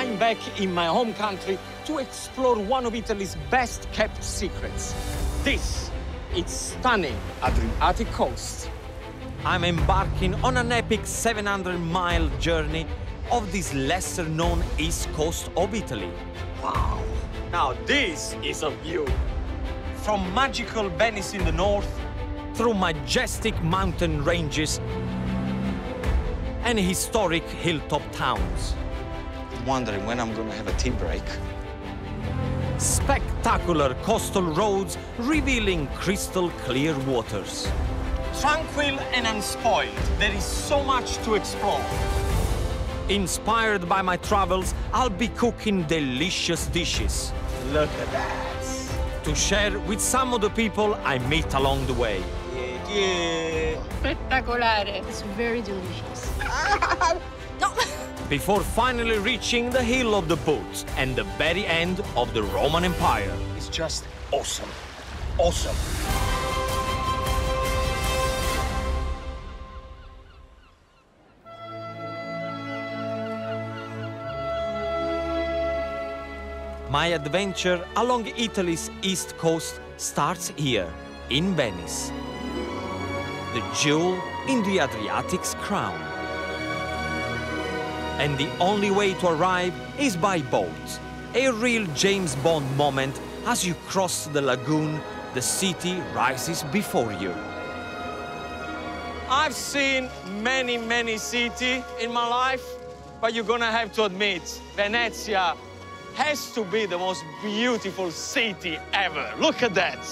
I'm back in my home country to explore one of Italy's best-kept secrets. This, its stunning Adriatic coast. I'm embarking on an epic 700-mile journey of this lesser-known east coast of Italy. Wow! Now this is a view! From magical Venice in the north, through majestic mountain ranges and historic hilltop towns. I'm wondering when I'm gonna have a tea break. Spectacular coastal roads revealing crystal-clear waters. Tranquil and unspoiled, there is so much to explore. Inspired by my travels, I'll be cooking delicious dishes. Look at that! To share with some of the people I meet along the way. Yeah, yeah. Spettacolare. It's very delicious. No. Before finally reaching the hill of the boat and the very end of the Roman Empire. It's just awesome. Awesome. My adventure along Italy's east coast starts here, in Venice. The jewel in the Adriatic's crown. And the only way to arrive is by boat. A real James Bond moment as you cross the lagoon, the city rises before you. I've seen many, many cities in my life, but you're gonna have to admit, Venezia has to be the most beautiful city ever. Look at that.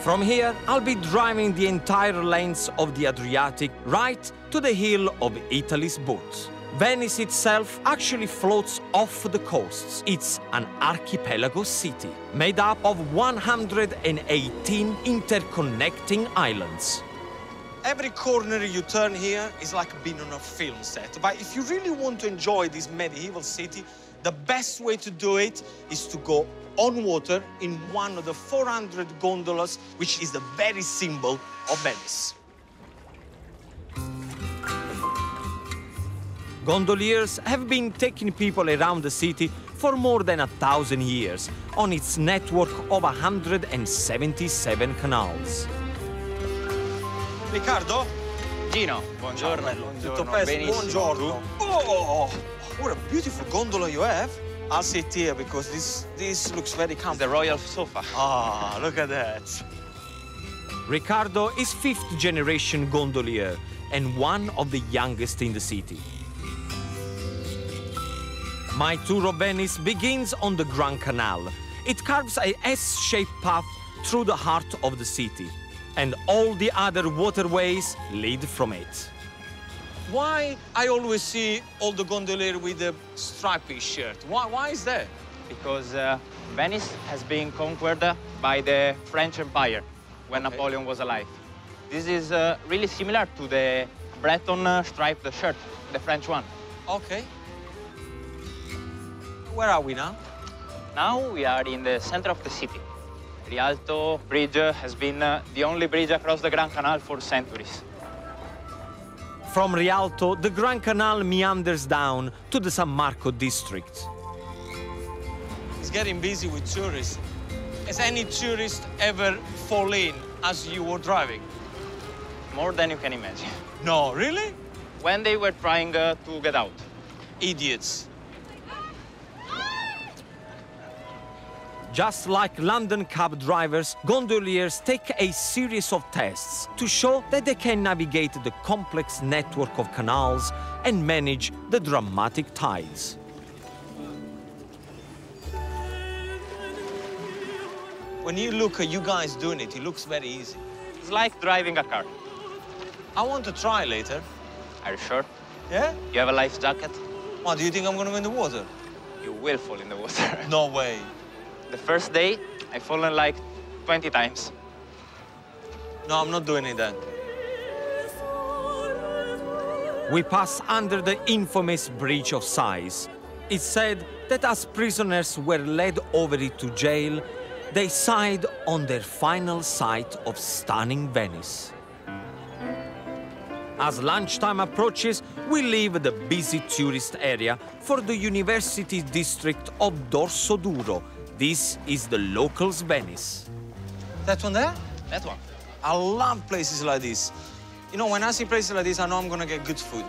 From here, I'll be driving the entire length of the Adriatic right to the hill of Italy's boot. Venice itself actually floats off the coasts. It's an archipelago city, made up of 118 interconnecting islands. Every corner you turn here is like being on a film set. But if you really want to enjoy this medieval city, the best way to do it is to go on water in one of the 400 gondolas, which is the very symbol of Venice. Gondoliers have been taking people around the city for more than 1,000 years on its network of 177 canals. Riccardo? Gino. Buongiorno. Tutto benissimo. Buongiorno. Oh, what a beautiful gondola you have. I'll sit here because this looks very comfy. The royal sofa. Ah, look at that. Riccardo is 5th-generation gondolier and one of the youngest in the city. My tour of Venice begins on the Grand Canal. It carves a S-shaped path through the heart of the city, and all the other waterways lead from it. Why I always see all the gondoliers with a stripy shirt? Why is that? Because Venice has been conquered by the French Empire when Napoleon was alive. This is really similar to the Breton striped shirt, the French one. Okay. Where are we now? Now we are in the center of the city. Rialto Bridge has been the only bridge across the Grand Canal for centuries. From Rialto, the Grand Canal meanders down to the San Marco district. It's getting busy with tourists. Has any tourist ever fallen in as you were driving? More than you can imagine. No, really? When they were trying to get out. Idiots. Just like London cab drivers, gondoliers take a series of tests to show that they can navigate the complex network of canals and manage the dramatic tides. When you look at you guys doing it, it looks very easy. It's like driving a car. I want to try later. Are you sure? Yeah? You have a life jacket? What, do you think I'm gonna go in the water? You will fall in the water. No way. The first day, I've fallen like 20 times. No, I'm not doing it then. We pass under the infamous Bridge of Sighs. It's said that as prisoners were led over it to jail, they sighed on their final sight of stunning Venice. As lunchtime approaches, we leave the busy tourist area for the university district of Dorsoduro. This is the locals' Venice. That one there? That one. I love places like this. You know, when I see places like this, I know I'm gonna get good food.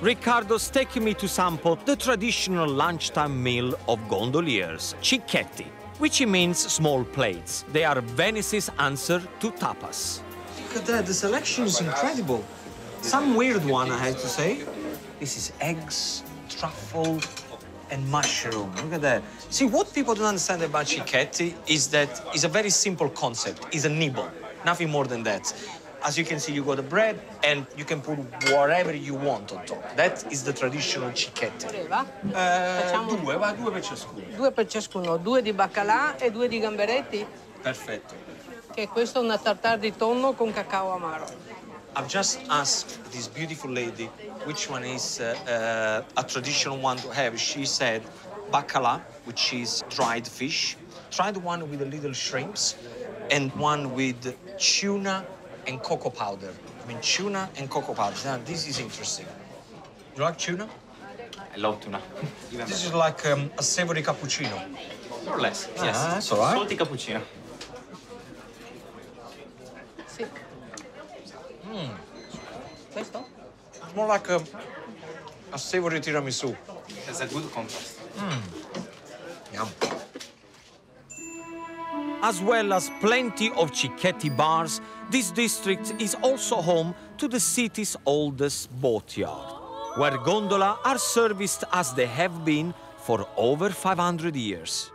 Riccardo's taking me to sample the traditional lunchtime meal of gondoliers, cicchetti, which means small plates. They are Venice's answer to tapas. Look at that, the selection is incredible. Some weird one, I have to say. This is eggs, truffle, and mushroom. Look at that. See, what people don't understand about cicchetti is that it's a very simple concept. It's a nibble, nothing more than that. As you can see, you got the bread, and you can put whatever you want on top. That is the traditional cicchetti. Due per ciascuno. Due per ciascuno, due di baccalà e due di gamberetti. Perfetto. Che questo è una tartare di tonno con cacao amaro. I've just asked this beautiful lady which one is a traditional one to have. She said baccalà, which is dried fish. Tried one with the little shrimps, and one with tuna and cocoa powder. I mean, tuna and cocoa powder. Now, this is interesting. You like tuna? I love tuna. This is like a savory cappuccino. More or less, yes. That's all right. Salty cappuccino. Sick. Mm. It's more like a savory tiramisu. It's a good contrast. Mm. Yum. As well as plenty of cicchetti bars, this district is also home to the city's oldest boatyard, where gondola are serviced as they have been for over 500 years.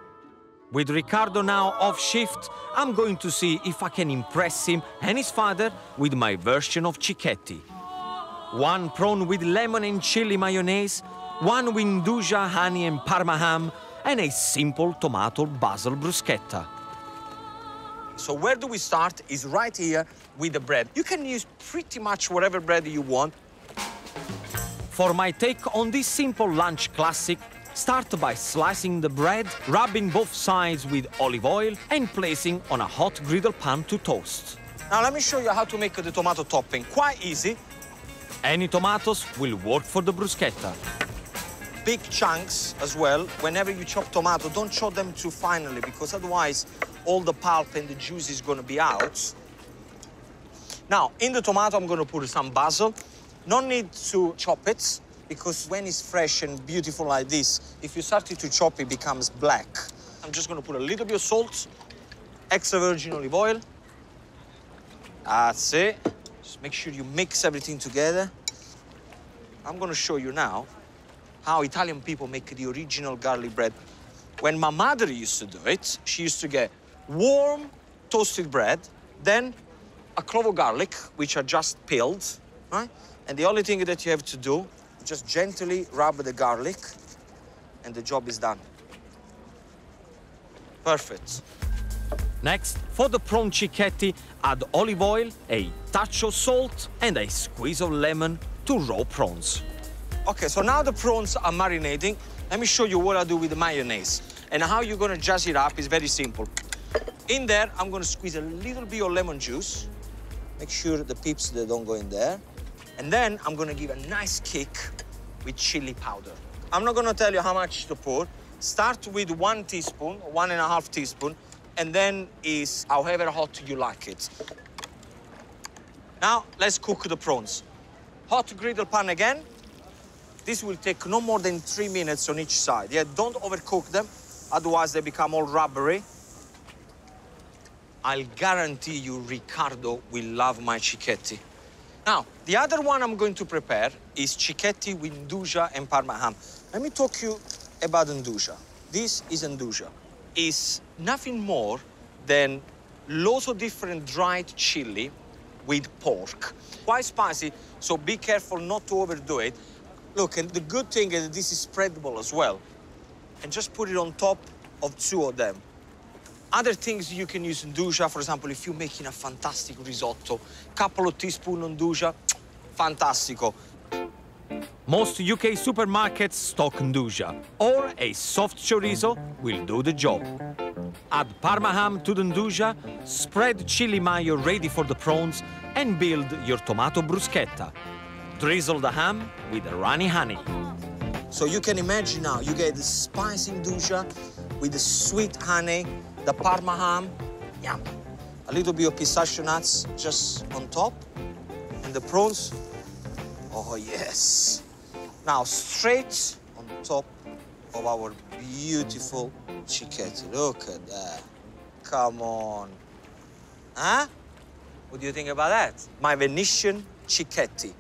With Riccardo now off shift, I'm going to see if I can impress him and his father with my version of cicchetti. One prawn with lemon and chili mayonnaise, one with induja, honey and parma ham, and a simple tomato basil bruschetta. So where do we start is right here with the bread. You can use pretty much whatever bread you want. For my take on this simple lunch classic, start by slicing the bread, rubbing both sides with olive oil and placing on a hot griddle pan to toast. Now let me show you how to make the tomato topping. Quite easy. Any tomatoes will work for the bruschetta. Big chunks as well. Whenever you chop tomato, don't chop them too finely because otherwise all the pulp and the juice is gonna be out. Now, in the tomato, I'm gonna put some basil. No need to chop it because when it's fresh and beautiful like this, if you start it to chop, it becomes black. I'm just gonna put a little bit of salt, extra virgin olive oil. That's it. Just make sure you mix everything together. I'm gonna show you now how Italian people make the original garlic bread. When my mother used to do it, she used to get warm toasted bread, then a clove of garlic, which I just peeled, right? And the only thing that you have to do is just gently rub the garlic, and the job is done. Perfect. Next, for the prawn cicchetti, add olive oil, a touch of salt, and a squeeze of lemon to raw prawns. Okay, so now the prawns are marinating. Let me show you what I do with the mayonnaise. And how you're gonna jazz it up is very simple. In there, I'm gonna squeeze a little bit of lemon juice. Make sure the pips, they don't go in there. And then I'm gonna give a nice kick with chili powder. I'm not gonna tell you how much to pour. Start with 1 teaspoon, 1.5 teaspoons, and then is however hot you like it. Now, let's cook the prawns. Hot griddle pan again. This will take no more than 3 minutes on each side. Yeah, don't overcook them, otherwise they become all rubbery. I'll guarantee you Riccardo will love my cicchetti. Now, the other one I'm going to prepare is cicchetti with induja and parma ham. Let me talk to you about induja. This is induja. It's nothing more than lots of different dried chili with pork. Quite spicy, so be careful not to overdo it. Look, and the good thing is that this is spreadable as well. And just put it on top of 2 of them. Other things you can use induja, for example, if you're making a fantastic risotto, couple of teaspoons induja, fantastico. Most UK supermarkets stock induja, or a soft chorizo will do the job. Add parma ham to the induja, spread chili mayo ready for the prawns, and build your tomato bruschetta. Drizzle the ham with runny honey. So you can imagine now, you get the spicy induja with the sweet honey, the Parma ham, yum. A little bit of pistachio nuts just on top, and the prawns, oh yes. Now straight on top of our beautiful cicchetti. Look at that, come on. Huh? What do you think about that? My Venetian cicchetti.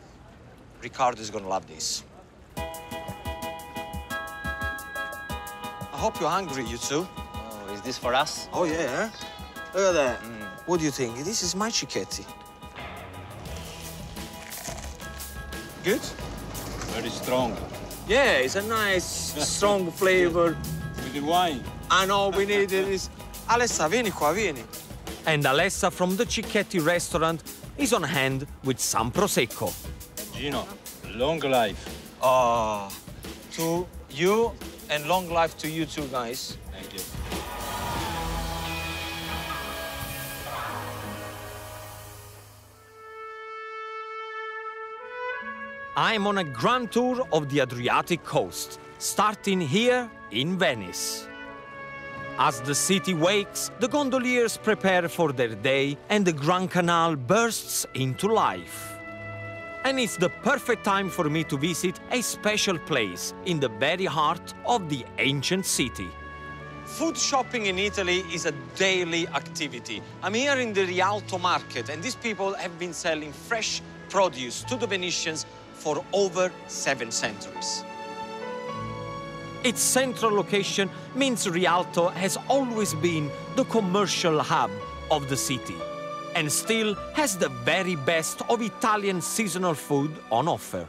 Riccardo is gonna love this. I hope you're hungry, you two. Oh, is this for us? Oh, yeah. Look at that. Mm. What do you think? This is my cicchetti. Good? Very strong. Yeah, it's a nice, strong flavor. With the wine. I know, we need this. Alessa, vieni qua, vieni. And Alessa from the Cicchetti restaurant is on hand with some Prosecco. Gino, long life. Oh, to you. And long life to you two guys. Thank you. I'm on a grand tour of the Adriatic coast, starting here in Venice. As the city wakes, the gondoliers prepare for their day and the Grand Canal bursts into life. And it's the perfect time for me to visit a special place in the very heart of the ancient city. Food shopping in Italy is a daily activity. I'm here in the Rialto market, and these people have been selling fresh produce to the Venetians for over 7 centuries. Its central location means Rialto has always been the commercial hub of the city, and still has the very best of Italian seasonal food on offer.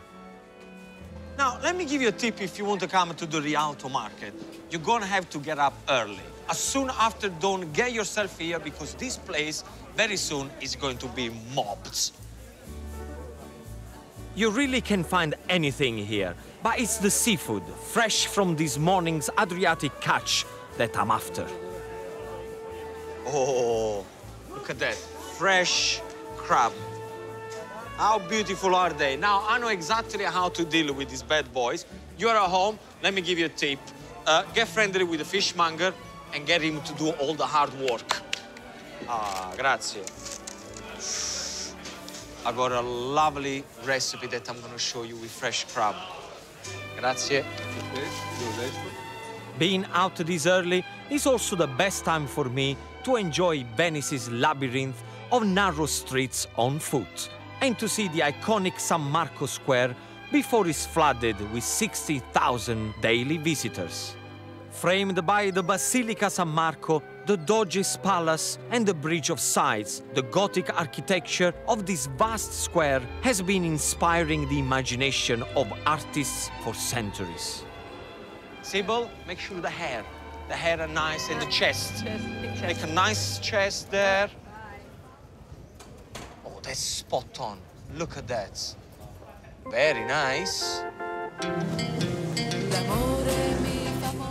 Now, let me give you a tip if you want to come to the Rialto market. You're gonna have to get up early. As soon after dawn, get yourself here because this place very soon is going to be mobbed. You really can find anything here, but it's the seafood, fresh from this morning's Adriatic catch, that I'm after. Oh, look at that. Fresh crab. How beautiful are they? Now, I know exactly how to deal with these bad boys. You are at home, let me give you a tip. Get friendly with the fishmonger and get him to do all the hard work. Ah, grazie. I got a lovely recipe that I'm gonna show you with fresh crab. Grazie. Being out this early is also the best time for me to enjoy Venice's labyrinth of narrow streets on foot and to see the iconic San Marco Square before it's flooded with 60,000 daily visitors. Framed by the Basilica San Marco, the Doge's Palace and the Bridge of Sighs, the Gothic architecture of this vast square has been inspiring the imagination of artists for centuries. Sybil, make sure the hair are nice and the chest. Make a nice chest there. Oh, that's spot on. Look at that. Very nice.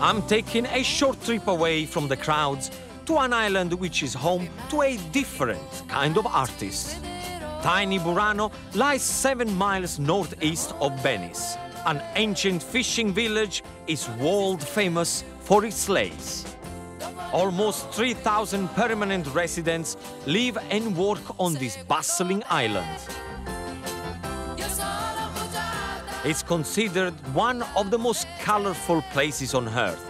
I'm taking a short trip away from the crowds to an island which is home to a different kind of artist. Tiny Burano lies 7 miles northeast of Venice. An ancient fishing village is world famous for its lays. Almost 3,000 permanent residents live and work on this bustling island. It's considered one of the most colorful places on Earth.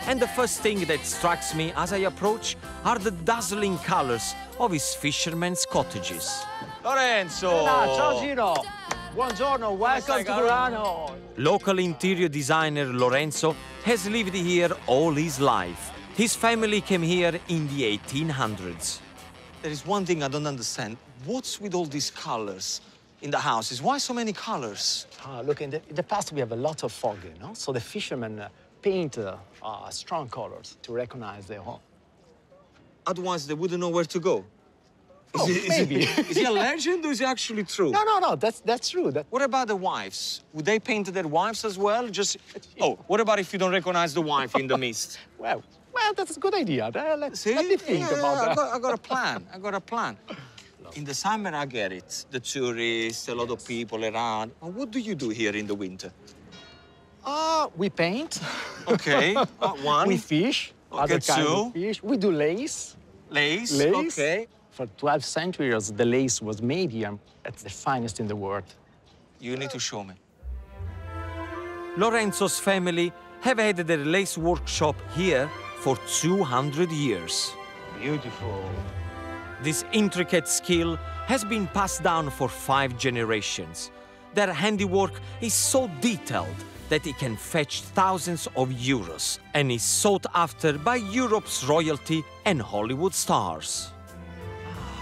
And the first thing that strikes me as I approach are the dazzling colors of his fishermen's cottages. Lorenzo! Ciao, Gino! Buongiorno, welcome to Burano. Local interior designer Lorenzo has lived here all his life. His family came here in the 1800s. There is one thing I don't understand. What's with all these colors in the houses? Why so many colors? Look, in the past we have a lot of fog, you know? So the fishermen paint strong colors to recognize their home. Otherwise they wouldn't know where to go. Oh, is he a legend or is he actually true? No, that's true. What about the wives? Would they paint their wives as well? Just, oh, what about if you don't recognize the wife in the mist? Well, that's a good idea. Let me think about that. I got a plan. In the summer, I get it. The tourists, a lot of people around. And what do you do here in the winter? We paint. Okay, one. We fish, okay, other kinds of fish. We do lace. Lace? Lace, okay. For 12 centuries, the lace was made here. It's the finest in the world. You need to show me. Lorenzo's family have had their lace workshop here for 200 years. Beautiful. This intricate skill has been passed down for 5 generations. Their handiwork is so detailed that it can fetch thousands of euros and is sought after by Europe's royalty and Hollywood stars.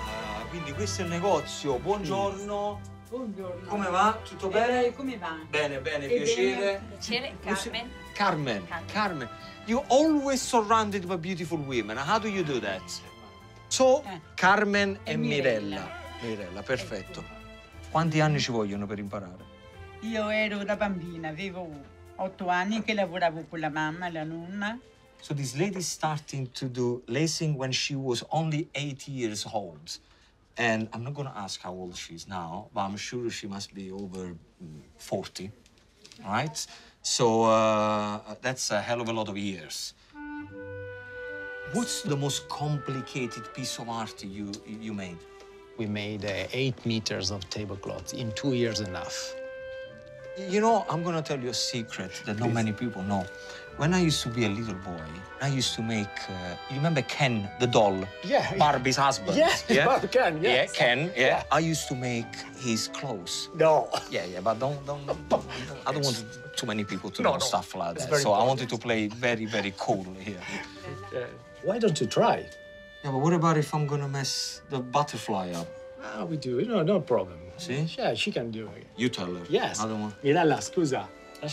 Ah, quindi questo è il negozio. Buongiorno. Buongiorno. Come va? Tutto bene? Come va? Bene, bene, piacere. Piacere, Carmen. Carmen. Carmen. You're always surrounded by beautiful women. How do you do that? So, Carmen e Mirella. Mirella, perfetto. Quanti anni ci vogliono per imparare? Io ero da bambina, avevo 8 anni che lavoravo con la mamma, la nonna. So this lady starting to do lacing when she was only 8 years old. And I'm not going to ask how old she is now, but I'm sure she must be over 40, right? So that's a hell of a lot of years. What's the most complicated piece of art you made? We made 8 meters of tablecloth in 2 years and a half. You know, I'm going to tell you a secret that not many people know. When I used to be a little boy, I used to make... you remember Ken, the doll? Yeah. Barbie's husband. Yeah, yeah? Ken, yes. Yeah, Ken, yeah. I used to make his clothes. No. Yeah, yeah, but don't I don't want too many people to know stuff like that. So I wanted to play very, very cool here. Why don't you try? Yeah, but what about if I'm going to mess the butterfly up? Ah, we do it. No problem. Sì? Yeah, she can do it. You tell her. Yes. I don't want... Mirella, scusa.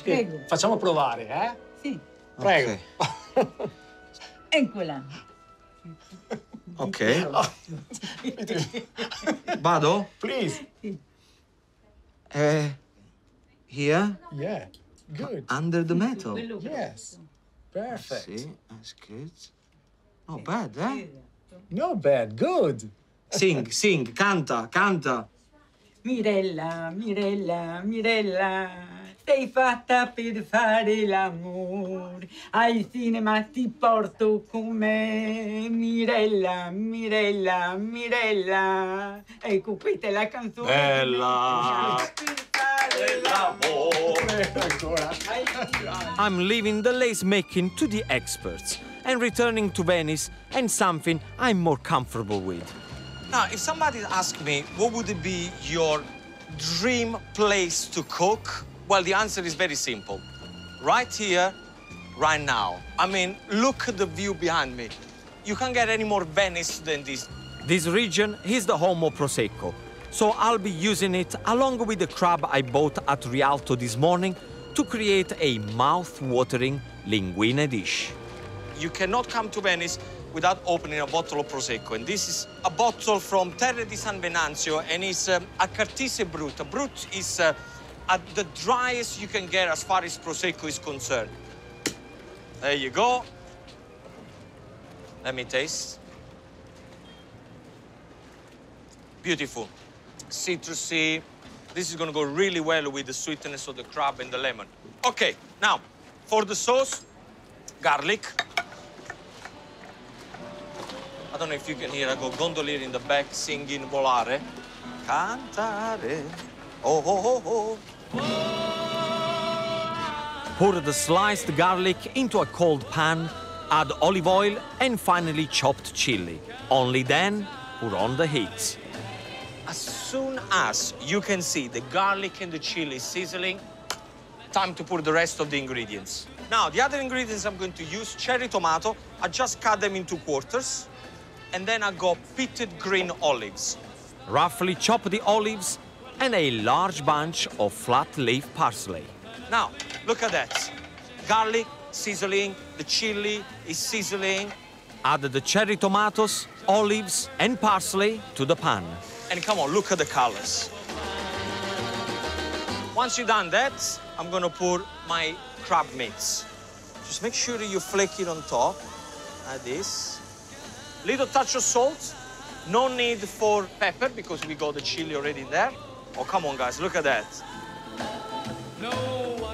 Prego. Facciamo provare, eh? Sì. Prego. Okay. Eccola. Ok. Vado? Please. Here? Yeah. Good. Under the metal? Yes. Perfect. See, that's good. Not bad, eh? Not bad. Good. Sing, canta. Mirella, Mirella, Mirella, sei fatta per fare l'amore, al cinema ti porto con me. Mirella, Mirella, Mirella, ecco questa è la canzone. Bella! I'm leaving the lace making to the experts and returning to Venice and something I'm more comfortable with. Now, if somebody asked me, what would it be your dream place to cook? Well, the answer is very simple. Right here, right now. I mean, look at the view behind me. You can't get any more Venice than this. This region is the home of Prosecco, so I'll be using it along with the crab I bought at Rialto this morning to create a mouth-watering linguine dish. You cannot come to Venice without opening a bottle of Prosecco. And this is a bottle from Terre di San Venanzio, and it's a Cartese brut. A brut is the driest you can get as far as Prosecco is concerned. There you go. Let me taste. Beautiful. Citrusy. This is going to go really well with the sweetness of the crab and the lemon. OK, now, for the sauce, garlic. I don't know if you can hear, I go gondolier in the back singing volare. Cantare, oh, oh, oh, oh. Pour the sliced garlic into a cold pan, add olive oil and finally chopped chili. Only then, pour on the heat. As soon as you can see the garlic and the chili sizzling, time to pour the rest of the ingredients. Now, the other ingredients I'm going to use, cherry tomato, I just cut them into quarters. And then I got pitted green olives. Roughly chop the olives and a large bunch of flat leaf parsley. Now, look at that. Garlic sizzling, the chili is sizzling. Add the cherry tomatoes, olives and parsley to the pan. And come on, look at the colors. Once you've done that, I'm gonna pour my crab meats. Just make sure you flake it on top, like this. Little touch of salt, No need for pepper, because we got the chili already in there. Oh, come on, guys, look at that.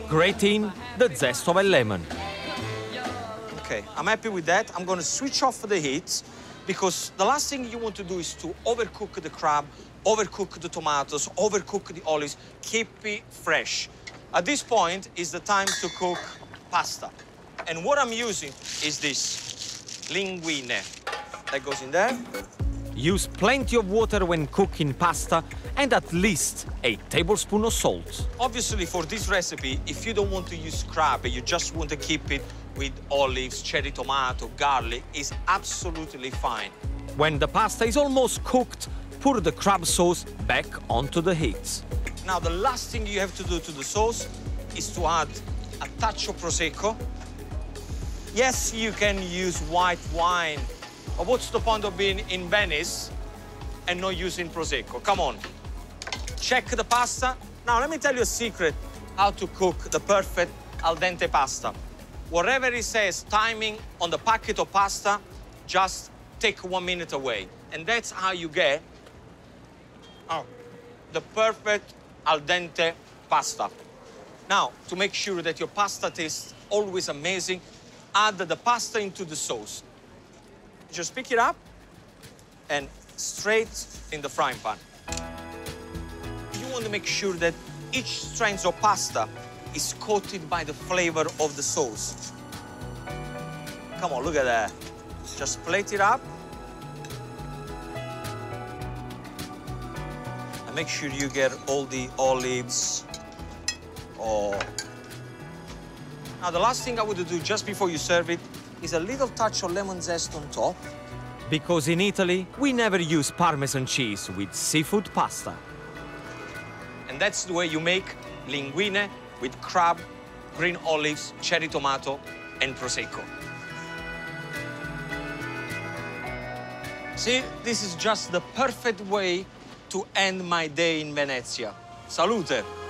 Grate in the zest of a lemon. Okay, I'm happy with that. I'm gonna switch off the heat, because the last thing you want to do is to overcook the crab, overcook the tomatoes, overcook the olives. Keep it fresh. At this point is the time to cook pasta. And what I'm using is this linguine. That goes in there. Use plenty of water when cooking pasta and at least a tablespoon of salt. Obviously, for this recipe, if you don't want to use crab, you just want to keep it with olives, cherry tomato, garlic, is absolutely fine. When the pasta is almost cooked, pour the crab sauce back onto the heat. Now, the last thing you have to do to the sauce is to add a touch of Prosecco. Yes, you can use white wine, but what's the point of being in Venice and not using Prosecco? Come on. Check the pasta. Now, let me tell you a secret how to cook the perfect al dente pasta. Whatever it says timing on the packet of pasta, just take 1 minute away. And that's how you get the perfect al dente pasta. Now, to make sure that your pasta tastes always amazing, add the pasta into the sauce. Just pick it up and straight in the frying pan. You want to make sure that each strand of pasta is coated by the flavor of the sauce. Come on, look at that. Just plate it up. And make sure you get all the olives. Oh. Now, the last thing I would do just before you serve it is a little touch of lemon zest on top. Because in Italy, we never use Parmesan cheese with seafood pasta. And that's the way you make linguine with crab, green olives, cherry tomato, and Prosecco. See, this is just the perfect way to end my day in Venezia. Salute!